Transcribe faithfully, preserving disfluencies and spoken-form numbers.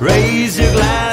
Raise your glass.